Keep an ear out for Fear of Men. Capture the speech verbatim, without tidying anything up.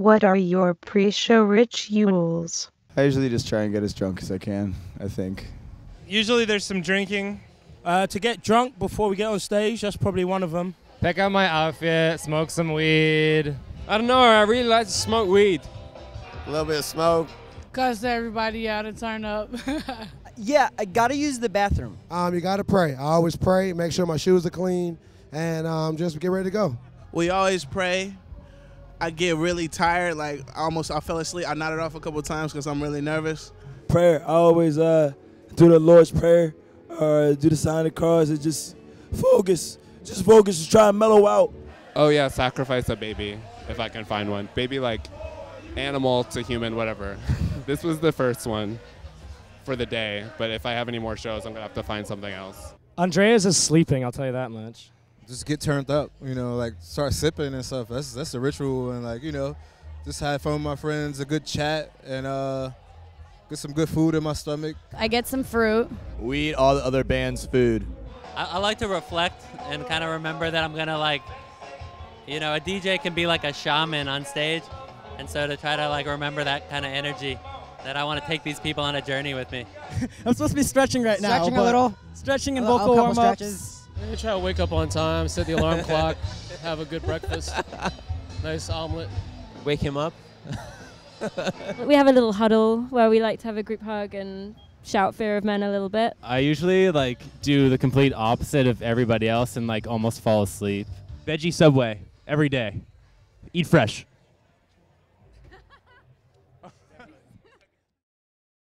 What are your pre-show rituals? I usually just try and get as drunk as I can, I think. Usually there's some drinking. Uh, to get drunk before we get on stage, that's probably one of them. Pick out my outfit, smoke some weed. I don't know, I really like to smoke weed. A little bit of smoke. Cuss everybody out and turn up. Yeah, I gotta use the bathroom. Um, you gotta pray. I always pray, make sure my shoes are clean, and um, just get ready to go. We always pray. I get really tired, like almost I fell asleep. I nodded off a couple of times because I'm really nervous. Prayer, I always uh, do the Lord's Prayer, or do the sign of the cross, and just focus. Just focus, just try and mellow out. Oh yeah, sacrifice a baby, if I can find one. Baby like animal to human, whatever. This was the first one for the day, but if I have any more shows, I'm gonna have to find something else. Andreas is sleeping, I'll tell you that much. Just get turned up, you know, like start sipping and stuff. That's that's the ritual, and like, you know, just have fun with my friends, a good chat, and uh, get some good food in my stomach. I get some fruit. We eat all the other band's food. I, I like to reflect and kind of remember that I'm gonna like, you know, a D J can be like a shaman on stage, and so to try to like remember that kind of energy, that I want to take these people on a journey with me. I'm supposed to be stretching right now. Stretching a little. Stretching and vocal warm-ups. I'm gonna try to wake up on time, set the alarm clock, have a good breakfast, nice omelet. Wake him up. We have a little huddle where we like to have a group hug and shout Fear of Men a little bit. I usually like do the complete opposite of everybody else and like almost fall asleep. Veggie Subway every day. Eat fresh.